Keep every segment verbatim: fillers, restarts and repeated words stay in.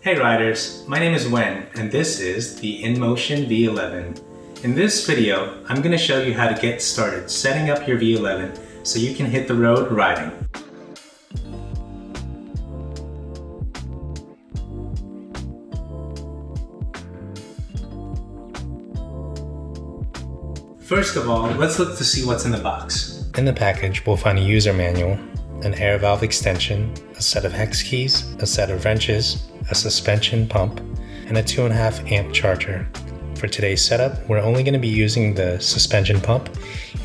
Hey riders, my name is Wen and this is the InMotion V eleven. In this video, I'm going to show you how to get started setting up your V eleven so you can hit the road riding. First of all, let's look to see what's in the box. In the package, we'll find a user manual, an air valve extension, a set of hex keys, a set of wrenches, a suspension pump, and a two point five amp charger. For today's setup, we're only going to be using the suspension pump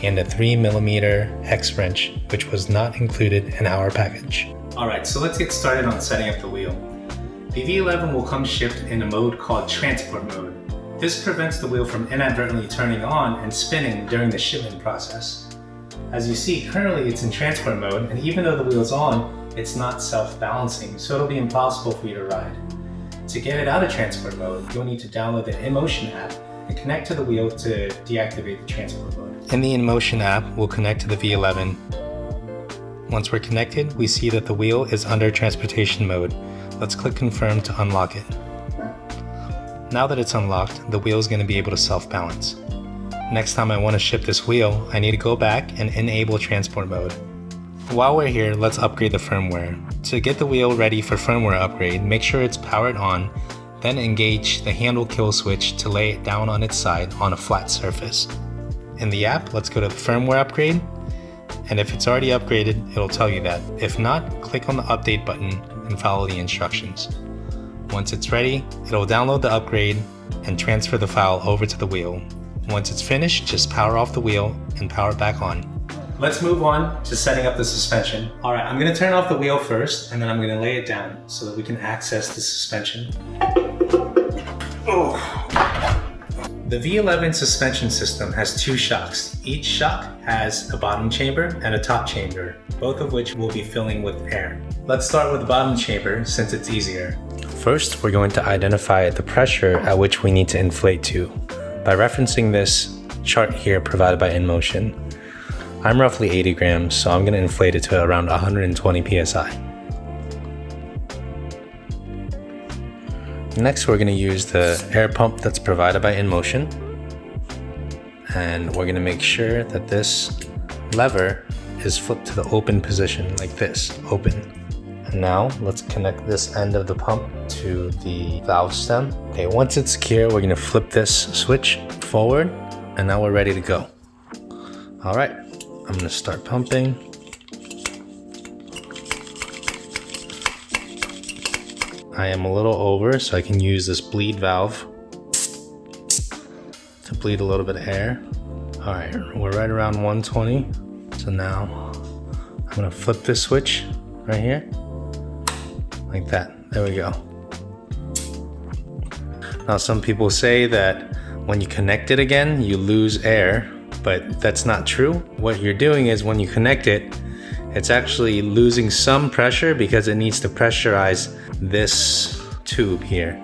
and a three millimeter hex wrench, which was not included in our package. Alright, so let's get started on setting up the wheel. The V eleven will come shipped in a mode called transport mode. This prevents the wheel from inadvertently turning on and spinning during the shipment process. As you see, currently it's in transport mode, and even though the wheel's on, it's not self-balancing, so it'll be impossible for you to ride. To get it out of transport mode, you'll need to download the InMotion app and connect to the wheel to deactivate the transport mode. In the InMotion app, we'll connect to the V eleven. Once we're connected, we see that the wheel is under transportation mode. Let's click confirm to unlock it. Now that it's unlocked, the wheel is going to be able to self-balance. Next time I want to ship this wheel, I need to go back and enable transport mode. While we're here, let's upgrade the firmware. To get the wheel ready for firmware upgrade, make sure it's powered on, then engage the handle kill switch to lay it down on its side on a flat surface. In the app, let's go to firmware upgrade, and if it's already upgraded, it'll tell you that. If not, click on the update button and follow the instructions. Once it's ready, it'll download the upgrade and transfer the file over to the wheel. Once it's finished, just power off the wheel and power it back on. Let's move on to setting up the suspension. All right, I'm gonna turn off the wheel first and then I'm gonna lay it down so that we can access the suspension. Oh. The V eleven suspension system has two shocks. Each shock has a bottom chamber and a top chamber, both of which we'll be filling with air. Let's start with the bottom chamber since it's easier. First, we're going to identify the pressure at which we need to inflate to by referencing this chart here provided by InMotion. I'm roughly eighty grams, so I'm going to inflate it to around one hundred twenty P S I. Next, we're going to use the air pump that's provided by InMotion, and we're going to make sure that this lever is flipped to the open position like this, open. Now let's connect this end of the pump to the valve stem. Okay, once it's secure, we're gonna flip this switch forward and now we're ready to go. All right, I'm gonna start pumping. I am a little over, so I can use this bleed valve to bleed a little bit of air. All right, we're right around one twenty. So now I'm gonna flip this switch right here. Like that, there we go. Now some people say that when you connect it again, you lose air, but that's not true. What you're doing is when you connect it, it's actually losing some pressure because it needs to pressurize this tube here.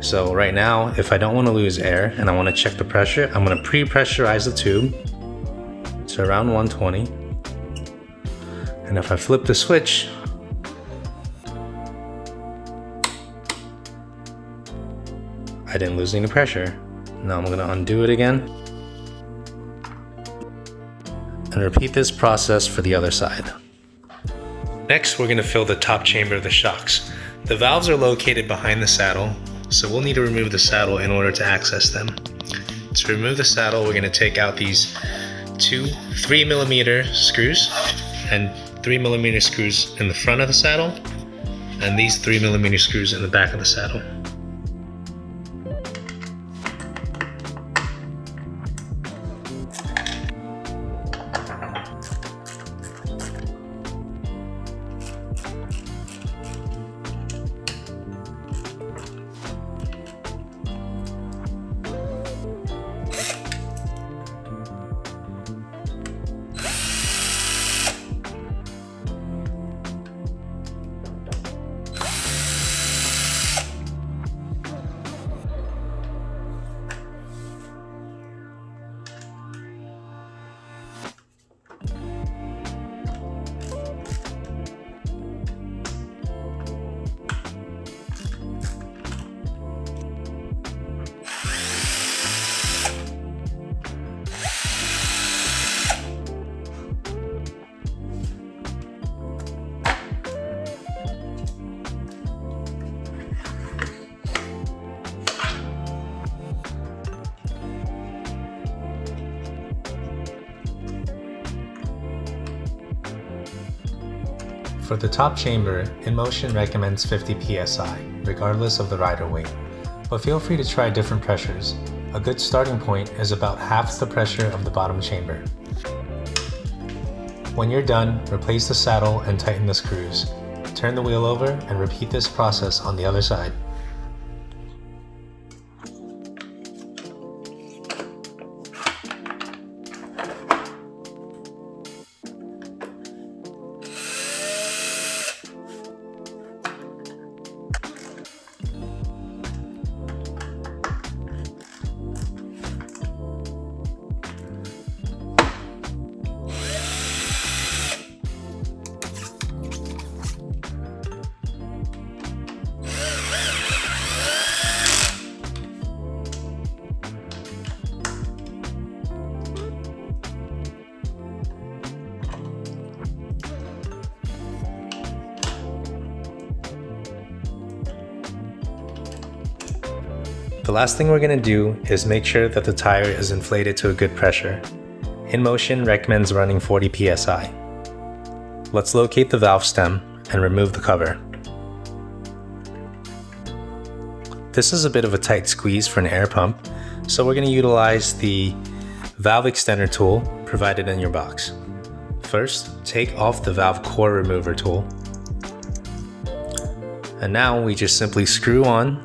So right now, if I don't want to lose air and I want to check the pressure, I'm going to pre-pressurize the tube to around one twenty. And if I flip the switch, I didn't lose any pressure. Now I'm gonna undo it again. And repeat this process for the other side. Next, we're gonna fill the top chamber of the shocks. The valves are located behind the saddle, so we'll need to remove the saddle in order to access them. To remove the saddle, we're gonna take out these two three millimeter screws and three millimeter screws in the front of the saddle, and these three millimeter screws in the back of the saddle. For the top chamber, InMotion recommends fifty P S I, regardless of the rider weight, but feel free to try different pressures. A good starting point is about half the pressure of the bottom chamber. When you're done, replace the saddle and tighten the screws. Turn the wheel over and repeat this process on the other side. The last thing we're going to do is make sure that the tire is inflated to a good pressure. InMotion recommends running forty P S I. Let's locate the valve stem and remove the cover. This is a bit of a tight squeeze for an air pump, so we're going to utilize the valve extender tool provided in your box. First, take off the valve core remover tool. And now we just simply screw on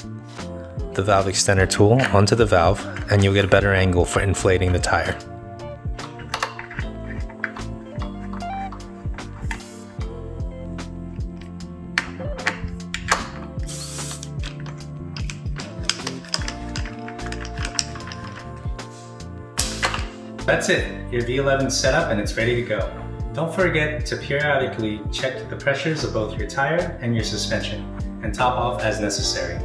the valve extender tool onto the valve, and you'll get a better angle for inflating the tire. That's it, your V eleven is set up and it's ready to go. Don't forget to periodically check the pressures of both your tire and your suspension, and top off as necessary.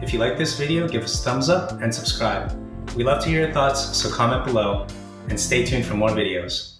If you like this video, give us a thumbs up and subscribe. We love to hear your thoughts, so comment below and stay tuned for more videos.